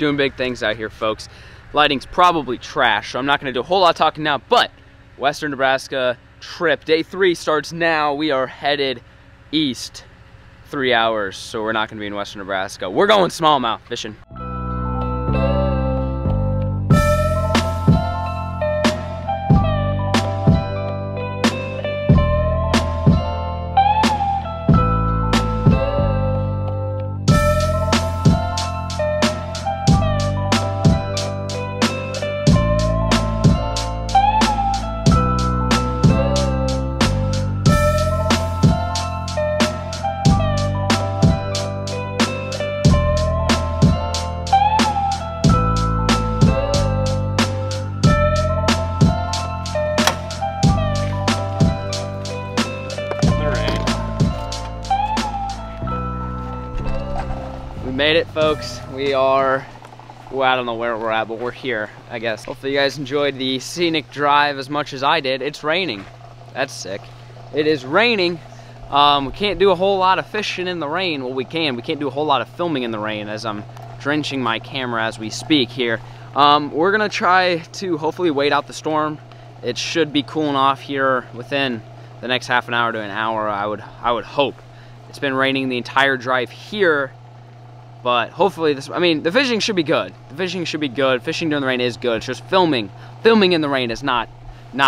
doing big things out here, folks. Lighting's probably trash, so I'm not going to do a whole lot of talking now, but Western Nebraska trip. Day 3 starts now. We are headed east 3 hours, so we're not going to be in Western Nebraska. We're going smallmouth fishing. Made it, folks. We are, well, I don't know where we're at, but we're here, I guess. Hopefully you guys enjoyed the scenic drive as much as I did. It's raining. That's sick. It is raining. We can't do a whole lot of fishing in the rain. Well, we can. We can't do a whole lot of filming in the rain, as I'm drenching my camera as we speak here. We're gonna try to hopefully wait out the storm. It should be cooling off here within the next half an hour to an hour, I would hope. It's been raining the entire drive here. But hopefully this, I mean, the fishing should be good. The fishing should be good. Fishing during the rain is good. It's just filming. Filming in the rain is not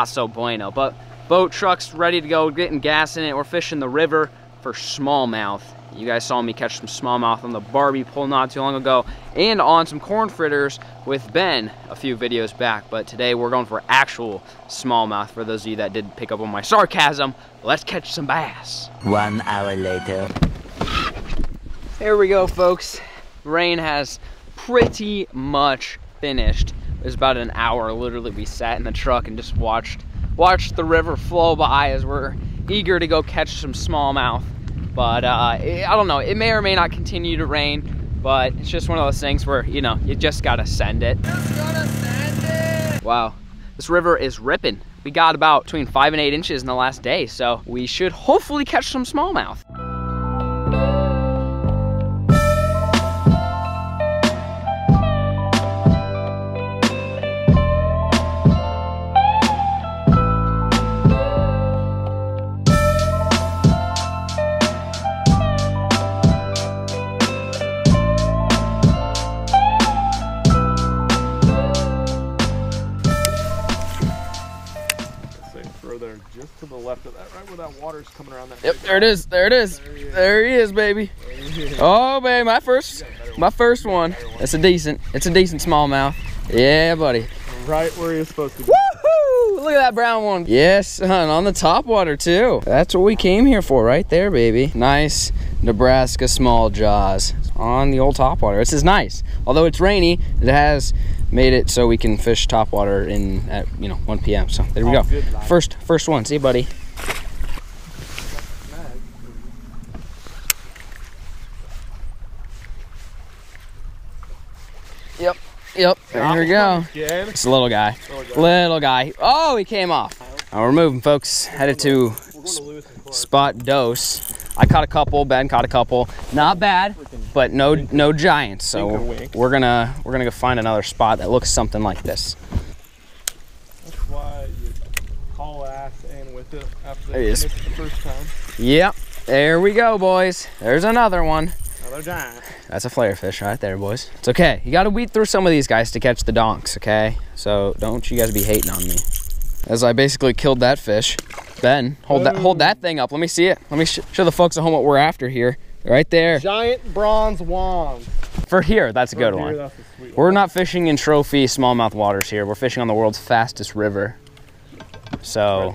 so bueno. But boat, truck's ready to go, getting gas in it. We're fishing the river for smallmouth. You guys saw me catch some smallmouth on the Barbie pole not too long ago and on some corn fritters with Ben a few videos back. But today we're going for actual smallmouth. For those of you that did pick up on my sarcasm, let's catch some bass. 1 hour later. Here we go, folks. Rain has pretty much finished. It was about an hour, literally. We sat in the truck and just watched the river flow by as we're eager to go catch some smallmouth. But I don't know, it may or may not continue to rain, but it's just one of those things where, you know, you just gotta send it. Just gotta send it! Wow, this river is ripping. We got about between 5 and 8 inches in the last day, so we should hopefully catch some smallmouth. Just to the left of that, right where that water's coming around that. Yep, there it is. There it is. There he is, baby. Oh, baby, my first one. It's a decent smallmouth. Yeah, buddy. Right where you're supposed to be. Woohoo! Look at that brown one. Yes, son, on the top water too. That's what we came here for, right there, baby. Nice Nebraska small jaws on the old top water. This is nice. Although it's rainy, it has made it so we can fish topwater in at, you know, 1 p.m. So there we go. First one. See you, buddy. Yep. Yep. There we go. It's a little guy. Little guy. Oh, he came off. Now we're moving, folks. Headed to spot dose. I caught a couple. Ben caught a couple. Not bad, but no giants. So we're gonna go find another spot that looks something like this. That's why you haul ass in with it after they finish the first time. Yep, there we go, boys. There's another one. Another giant. That's a flare fish right there, boys. It's okay. You got to weed through some of these guys to catch the donks, okay? So don't you guys be hating on me. As I basically killed that fish. Ben, hold that thing up. Let me see it. Let me show the folks at home what we're after here. Right there. Giant bronze wand. For here, that's a good one. That's a sweet one. We're not fishing in trophy smallmouth waters here. We're fishing on the world's fastest river. So.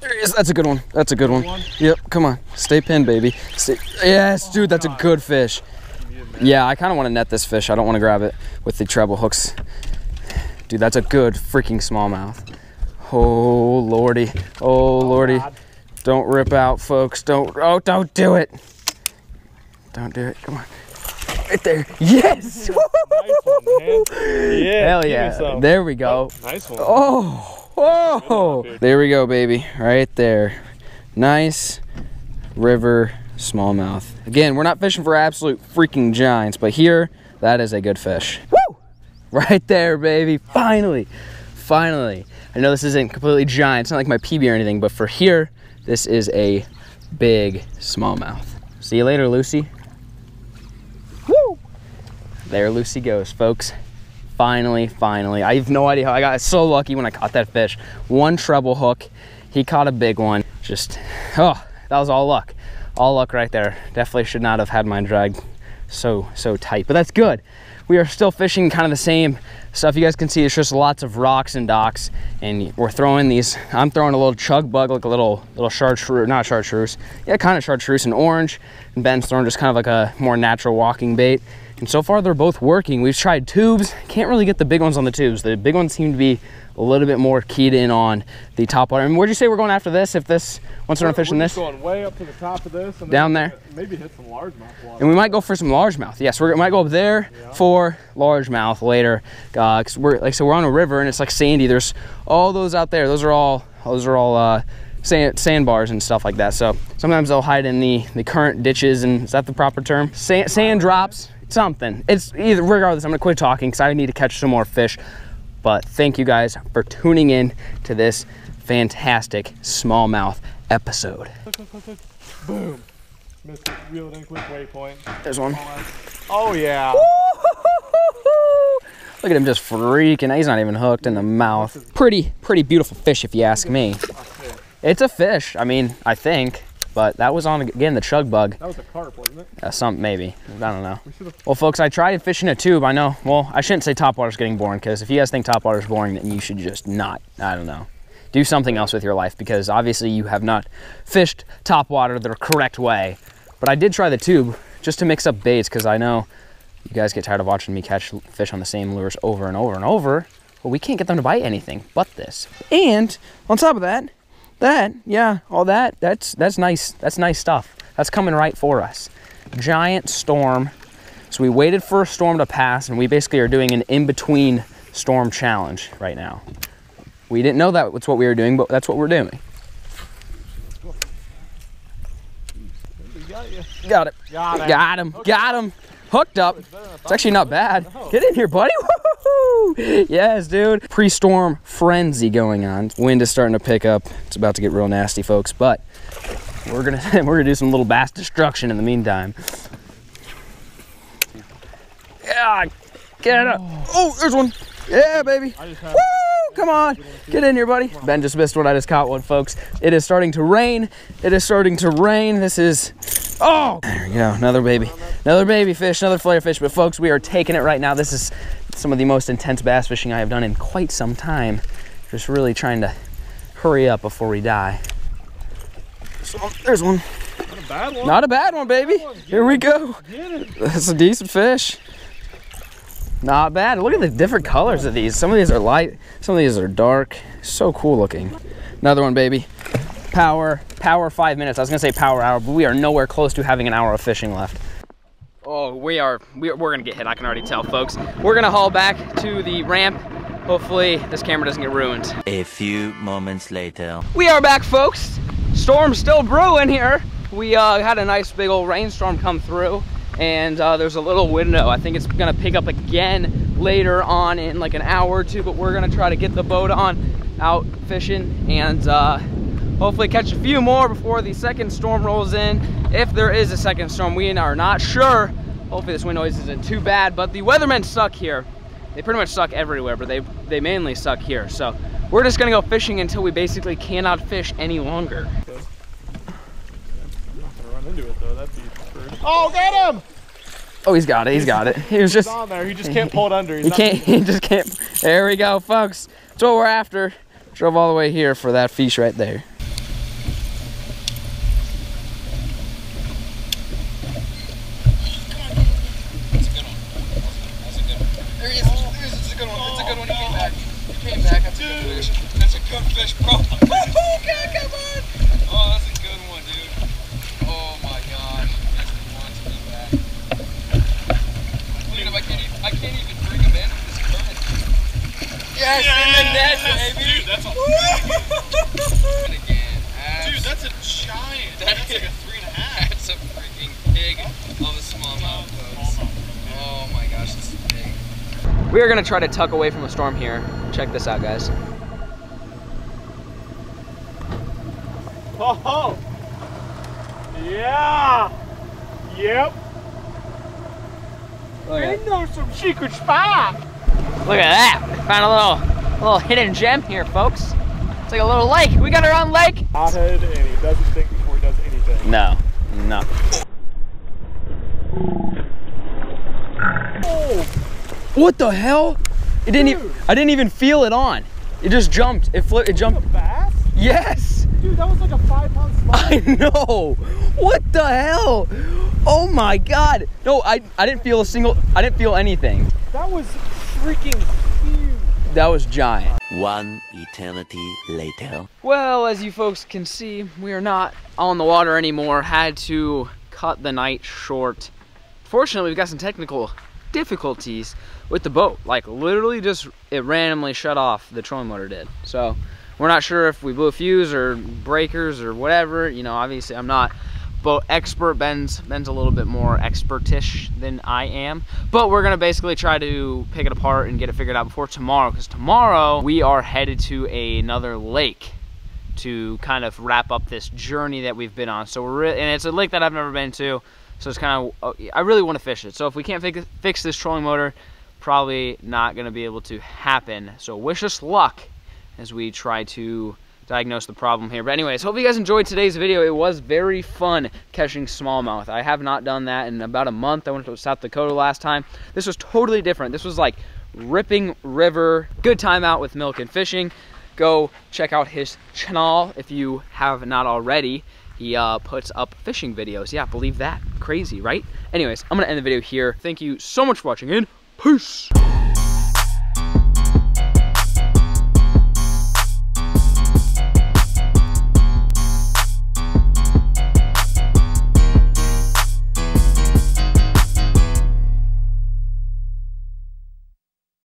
There he is. That's a good one. That's a good one. Yep. Come on. Stay pinned, baby. Stay. Yes, dude. That's a good fish. Yeah, I kind of want to net this fish. I don't want to grab it with the treble hooks. Dude, that's a good freaking smallmouth. Oh, Lordy. Oh, Lordy. Don't rip out, folks. Don't. Oh, don't do it. Don't do it. Come on. Right there. Yes. Nice one, man. Yeah, hell yeah. There we go. Oh, nice one. Oh. Whoa. There we go, baby. Right there. Nice river smallmouth. Again, we're not fishing for absolute freaking giants, but here, that is a good fish. Woo! Right there, baby. Finally. Finally. I know this isn't completely giant. It's not like my PB or anything, but for here, this is a big smallmouth. See you later, Lucy. Woo! There Lucy goes, folks. Finally, finally. I have no idea how I got so lucky when I caught that fish. One treble hook. He caught a big one. Just, oh, that was all luck. All luck right there. Definitely should not have had mine dragged so tight, but that's good. We are still fishing kind of the same stuff. You guys can see it's just lots of rocks and docks, and we're throwing these. I'm throwing a little chug-bug, like a little chartreuse, not chartreuse, yeah, kind of chartreuse and orange, and Ben's throwing just kind of like a more natural walking bait. And so far they're both working. We've tried tubes, can't really get the big ones on the tubes. The big ones seem to be a little bit more keyed in on the top water. I mean, where'd you say we're going after this? If this, once we're done fishing this? We're going way up to the top of this. And down there. Maybe hit some largemouth water. And we might go for some largemouth. Yes, we might go up there for largemouth later. Cause we're, like, so we're on a river and it's like sandy. There's all those out there. Those are all sandbars and stuff like that. So sometimes they'll hide in the current ditches, and is that the proper term? Sand drops, something. It's either, regardless, I'm gonna quit talking because I need to catch some more fish. But thank you guys for tuning in to this fantastic smallmouth episode. Look. Boom. Missed it. Reel it in, quick waypoint. There's one. Oh yeah. Look at him just freaking out. He's not even hooked in the mouth. Pretty beautiful fish if you ask me. It's a fish, I mean, I think, but that was on, again, the chug-bug. That was a carp, wasn't it? Something, maybe. I don't know. Well, folks, I tried fishing a tube, I know. Well, I shouldn't say Topwater's getting boring, because if you guys think Topwater's boring, then you should just not, I don't know, do something else with your life, because obviously you have not fished Topwater the correct way. But I did try the tube just to mix up baits, because I know you guys get tired of watching me catch fish on the same lures over and over and over. Well, we can't get them to bite anything but this. And on top of that, that's nice. That's nice stuff. That's coming right for us. Giant storm. So we waited for a storm to pass, and we basically are doing an in-between storm challenge right now. We didn't know that was what we were doing, but that's what we're doing. Got it. Got him. Okay. Got him. Hooked up. It's actually not bad. Get in here, buddy. Woo-hoo-hoo. Yes, dude. Pre-storm frenzy going on. Wind is starting to pick up. It's about to get real nasty, folks, but we're gonna do some little bass destruction in the meantime. Yeah, get up. Oh, there's one. Yeah, baby. Woo! Come on, get in here, buddy. Ben just missed one. I just caught one, folks. It is starting to rain. It is starting to rain. This is, oh, there we go. Another baby fish, another flare fish. But folks, we are taking it right now. This is some of the most intense bass fishing I have done in quite some time. Just really trying to hurry up before we die. There's one. Not a bad one. Not a bad one, baby. Here we go. That's a decent fish. Not bad. Look at the different colors of these. Some of these are light, some of these are dark. So cool looking. Another one, baby. Power 5 minutes. I was gonna say power hour, but we are nowhere close to having an hour of fishing left. Oh, we're gonna get hit. I can already tell, folks. We're gonna haul back to the ramp. Hopefully this camera doesn't get ruined. A few moments later. We are back, folks. Storm's still brewing here. We had a nice big old rainstorm come through, and there's a little window. I think it's gonna pick up again later on in like an hour or two, but we're gonna try to get the boat on out fishing and hopefully catch a few more before the second storm rolls in. If there is a second storm, we are not sure. Hopefully this wind noise isn't too bad, but the weathermen suck here. They pretty much suck everywhere, but they mainly suck here. So we're just gonna go fishing until we basically cannot fish any longer. Into it though, that'd be screwed. Oh, got him! Oh, he's got it. He's got it. He was just on there. He just can't pull it under. He can't. He just can't. There we go, folks. That's what we're after. Drove all the way here for that fish right there. That's a good one. That's a good one. There he is. It's a good one. It's a good one. He came back. He came back. That's a good fish. That's a good fish, bro. Oh, God, come on! Oh, that's a good one, dude. Oh my gosh, he wants me back. Look at him, I can't even bring him in with this current. Yes, in the net, baby! Dude, that's a... again, dude, that's a giant. That's like a 3.5. We are gonna try to tuck away from a storm here. Check this out, guys. Oh, yeah, yep. We know some secret spot. Look at that. Found a little hidden gem here, folks. It's like a little lake. We got our own lake. Hothead, and he doesn't think before he does anything. No, no. Oh. What the hell? It didn't. Dude. I didn't even feel it on. It just jumped. It flipped. It jumped. A bass? Yes. Dude, that was like a 5-pound slide. I know. What the hell? Oh my God. No, I didn't feel a single. I didn't feel anything. That was freaking huge. That was giant. One eternity later. Well, as you folks can see, we are not on the water anymore. Had to cut the night short. Fortunately, we've got some technical difficulties with the boat. Like literally just, it randomly shut off, the trolling motor did. So we're not sure if we blew a fuse or breakers or whatever. You know, obviously I'm not boat expert. Ben's a little bit more expertish than I am, but we're gonna basically try to pick it apart and get it figured out before tomorrow, because tomorrow we are headed to another lake to kind of wrap up this journey that we've been on. So and it's a lake that I've never been to, so it's kind of, I really want to fish it. So if we can't fix this trolling motor, probably not gonna be able to happen. So wish us luck as we try to diagnose the problem here. But anyways, hope you guys enjoyed today's video. It was very fun catching smallmouth. I have not done that in about a month. I went to South Dakota last time. This was totally different. This was like ripping river, good time out with Milk and Fishing. Go check out his channel if you have not already. He puts up fishing videos. Yeah, believe that. Crazy, right? Anyways, I'm gonna end the video here. Thank you so much for watching, and peace.